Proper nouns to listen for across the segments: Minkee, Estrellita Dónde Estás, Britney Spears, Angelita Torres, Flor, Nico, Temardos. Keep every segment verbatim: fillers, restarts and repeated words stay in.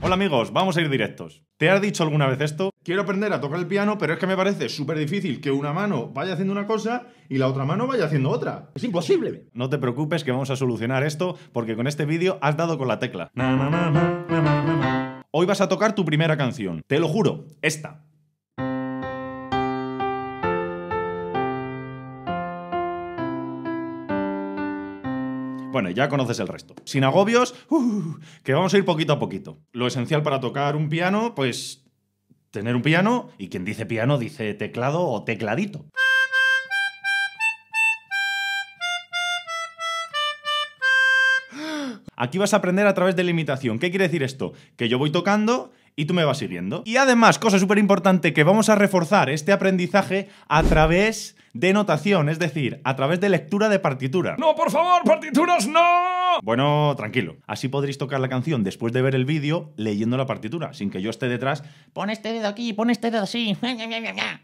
Hola amigos, vamos a ir directos. ¿Te has dicho alguna vez esto? Quiero aprender a tocar el piano, pero es que me parece súper difícil que una mano vaya haciendo una cosa y la otra mano vaya haciendo otra. ¡Es imposible! No te preocupes que vamos a solucionar esto, porque con este vídeo has dado con la tecla. Na, na, na, na, na, na, na. Hoy vas a tocar tu primera canción. Te lo juro, esta. Bueno, ya conoces el resto. Sin agobios, uh, que vamos a ir poquito a poquito. Lo esencial para tocar un piano, pues... tener un piano, y quien dice piano dice teclado o tecladito. Aquí vas a aprender a través de la imitación. ¿Qué quiere decir esto? Que yo voy tocando y tú me vas siguiendo. Y además, cosa súper importante, que vamos a reforzar este aprendizaje a través de notación, es decir, a través de lectura de partitura. ¡No, por favor, partituras no! Bueno, tranquilo. Así podréis tocar la canción después de ver el vídeo leyendo la partitura, sin que yo esté detrás. Pon este dedo aquí, pon este dedo así.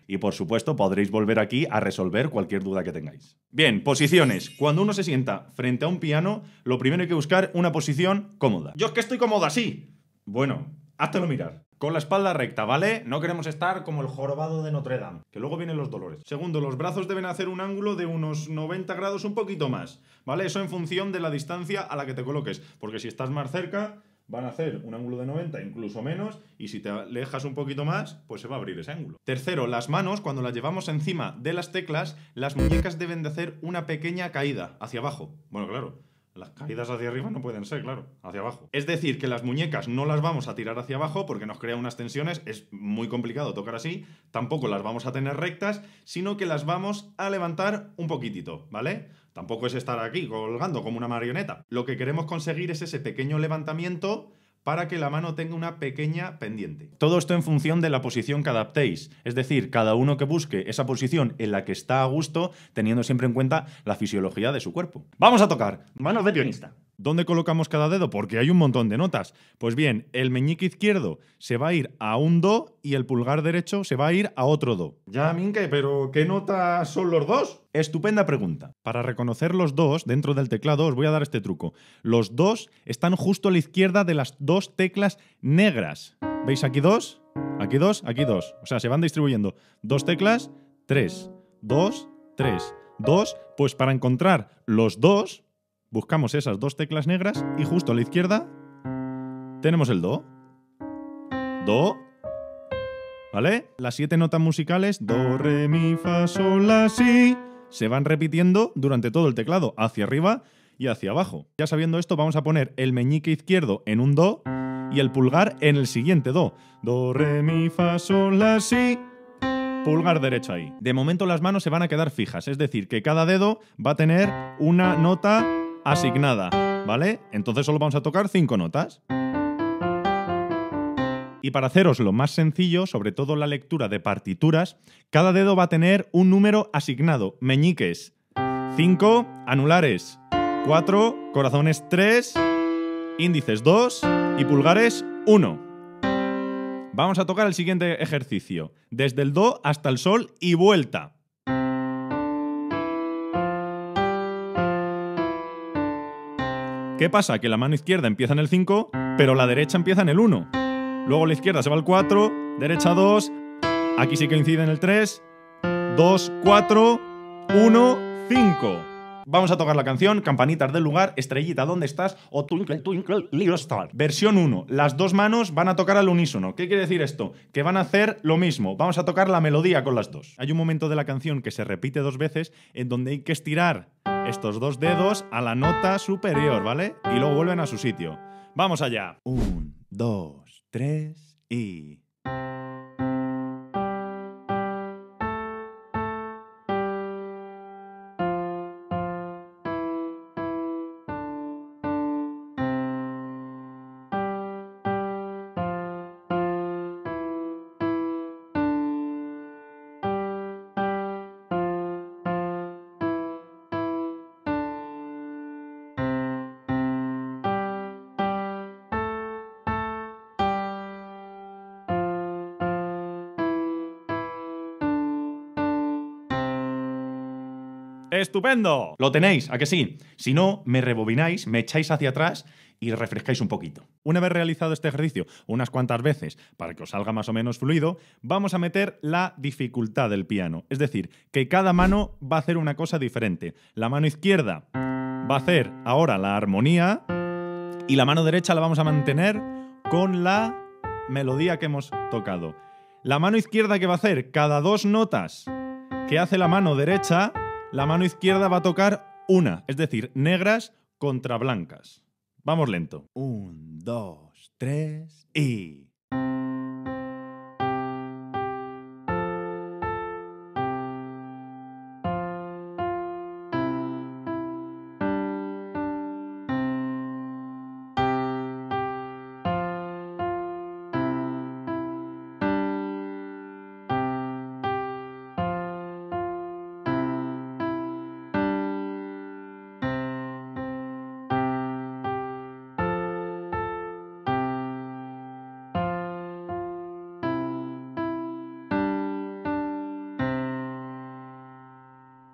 Y por supuesto, podréis volver aquí a resolver cualquier duda que tengáis. Bien, posiciones. Cuando uno se sienta frente a un piano, lo primero hay que buscar una posición cómoda. Yo es que estoy cómoda así. Bueno... háztelo mirar. Con la espalda recta, ¿vale? No queremos estar como el jorobado de Notre Dame, que luego vienen los dolores. Segundo, los brazos deben hacer un ángulo de unos noventa grados, un poquito más, ¿vale? Eso en función de la distancia a la que te coloques, porque si estás más cerca, van a hacer un ángulo de noventa, incluso menos, y si te alejas un poquito más, pues se va a abrir ese ángulo. Tercero, las manos, cuando las llevamos encima de las teclas, las muñecas deben de hacer una pequeña caída hacia abajo. Bueno, claro. Las caídas hacia arriba no pueden ser, claro, hacia abajo. Es decir, que las muñecas no las vamos a tirar hacia abajo porque nos crea unas tensiones, es muy complicado tocar así, tampoco las vamos a tener rectas, sino que las vamos a levantar un poquitito, ¿vale? Tampoco es estar aquí colgando como una marioneta. Lo que queremos conseguir es ese pequeño levantamiento para que la mano tenga una pequeña pendiente. Todo esto en función de la posición que adaptéis, es decir, cada uno que busque esa posición en la que está a gusto, teniendo siempre en cuenta la fisiología de su cuerpo. ¡Vamos a tocar! Manos de pianista. ¿Dónde colocamos cada dedo? Porque hay un montón de notas. Pues bien, el meñique izquierdo se va a ir a un do y el pulgar derecho se va a ir a otro do. Ya, Minkee, pero ¿qué notas son los dos? Estupenda pregunta. Para reconocer los dos dentro del teclado os voy a dar este truco. Los dos están justo a la izquierda de las dos teclas negras. ¿Veis aquí dos? Aquí dos, aquí dos. O sea, se van distribuyendo. Dos teclas, tres. Dos, tres. Dos, pues para encontrar los dos... buscamos esas dos teclas negras y justo a la izquierda tenemos el do. Do. ¿Vale? Las siete notas musicales, do, re, mi, fa, sol, la, si, se van repitiendo durante todo el teclado, hacia arriba y hacia abajo. Ya sabiendo esto, vamos a poner el meñique izquierdo en un do y el pulgar en el siguiente do. Do, re, mi, fa, sol, la, si. Pulgar derecho ahí. De momento las manos se van a quedar fijas, es decir, que cada dedo va a tener una nota asignada, ¿vale? Entonces solo vamos a tocar cinco notas. Y para haceros lo más sencillo, sobre todo la lectura de partituras, cada dedo va a tener un número asignado. Meñiques, cinco, anulares, cuatro, corazones, tres, índices, dos y pulgares, uno. Vamos a tocar el siguiente ejercicio. Desde el do hasta el sol y vuelta. ¿Qué pasa? Que la mano izquierda empieza en el cinco, pero la derecha empieza en el uno. Luego la izquierda se va al cuatro, derecha dos, aquí sí que incide en el tres, dos, cuatro, uno, cinco. Vamos a tocar la canción, Campanitas del Lugar, Estrellita ¿Dónde Estás? O Twinkle Twinkle Little Star. Versión uno. Las dos manos van a tocar al unísono. ¿Qué quiere decir esto? Que van a hacer lo mismo. Vamos a tocar la melodía con las dos. Hay un momento de la canción que se repite dos veces en donde hay que estirar estos dos dedos a la nota superior, ¿vale? Y luego vuelven a su sitio. ¡Vamos allá! Un, dos, tres y... ¡Estupendo! Lo tenéis, ¿a que sí? Si no, me rebobináis, me echáis hacia atrás y refrescáis un poquito. Una vez realizado este ejercicio unas cuantas veces para que os salga más o menos fluido, vamos a meter la dificultad del piano. Es decir, que cada mano va a hacer una cosa diferente. La mano izquierda va a hacer ahora la armonía y la mano derecha la vamos a mantener con la melodía que hemos tocado. La mano izquierda, que va a hacer cada dos notas que hace la mano derecha, la mano izquierda va a tocar una, es decir, negras contra blancas. Vamos lento. Un, dos, tres y...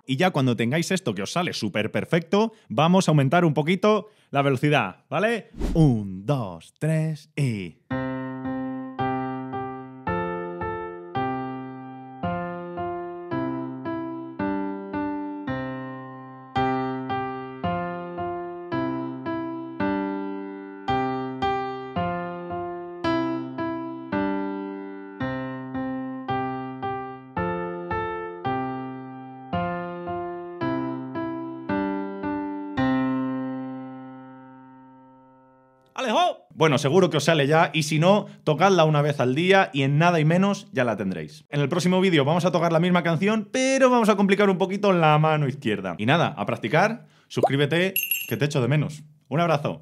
Y ya cuando tengáis esto que os sale súper perfecto, vamos a aumentar un poquito la velocidad, ¿vale? Un, dos, tres y... ¡Alejo! Bueno, seguro que os sale ya, y si no, tocadla una vez al día y en nada y menos ya la tendréis. En el próximo vídeo vamos a tocar la misma canción, pero vamos a complicar un poquito la mano izquierda. Y nada, a practicar, suscríbete, que te echo de menos. Un abrazo.